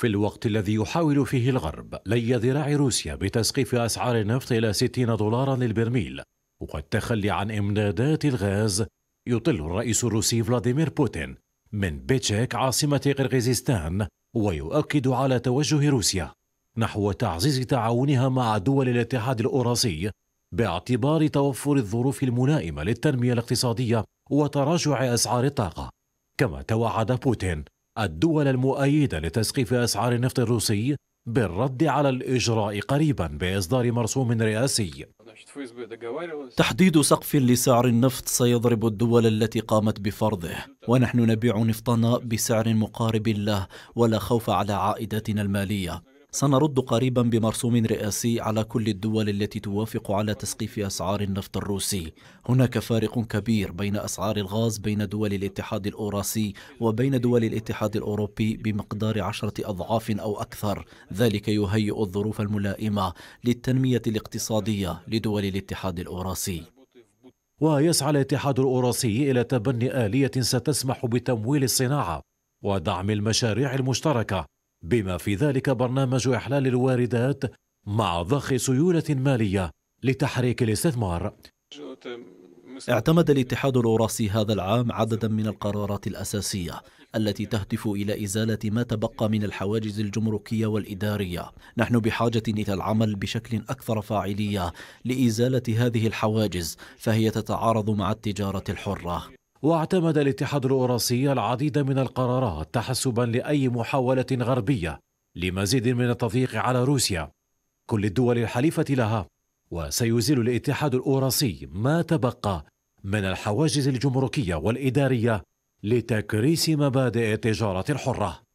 في الوقت الذي يحاول فيه الغرب لي ذراع روسيا بتسقيف أسعار النفط إلى 60 دولارا للبرميل والتخلي عن إمدادات الغاز، يطل الرئيس الروسي فلاديمير بوتين من بيشكيك عاصمة قرغيزستان ويؤكد على توجه روسيا نحو تعزيز تعاونها مع دول الاتحاد الأوراسي باعتبار توفر الظروف الملائمة للتنمية الاقتصادية وتراجع أسعار الطاقة. كما توعد بوتين الدول المؤيدة لتسقيف أسعار النفط الروسي بالرد على الإجراء قريبا بإصدار مرسوم رئاسي. تحديد سقف لسعر النفط سيضرب الدول التي قامت بفرضه، ونحن نبيع نفطنا بسعر مقارب له ولا خوف على عائداتنا المالية. سنرد قريبا بمرسوم رئاسي على كل الدول التي توافق على تسقيف أسعار النفط الروسي. هناك فارق كبير بين أسعار الغاز بين دول الاتحاد الأوراسي وبين دول الاتحاد الأوروبي بمقدار 10 أضعاف أو أكثر. ذلك يهيئ الظروف الملائمة للتنمية الاقتصادية لدول الاتحاد الأوراسي. ويسعى الاتحاد الأوراسي إلى تبني آلية ستسمح بتمويل الصناعة ودعم المشاريع المشتركة، بما في ذلك برنامج إحلال الواردات مع ضخ سيولة مالية لتحريك الاستثمار. اعتمد الاتحاد الأوراسي هذا العام عددا من القرارات الأساسية التي تهدف إلى إزالة ما تبقى من الحواجز الجمركية والإدارية. نحن بحاجة إلى العمل بشكل أكثر فاعلية لإزالة هذه الحواجز، فهي تتعارض مع التجارة الحرة. واعتمد الاتحاد الأوراسي العديد من القرارات تحسبا لأي محاولة غربية لمزيد من التضييق على روسيا كل الدول الحليفة لها، وسيزيل الاتحاد الأوراسي ما تبقى من الحواجز الجمركية والإدارية لتكريس مبادئ التجارة الحرة.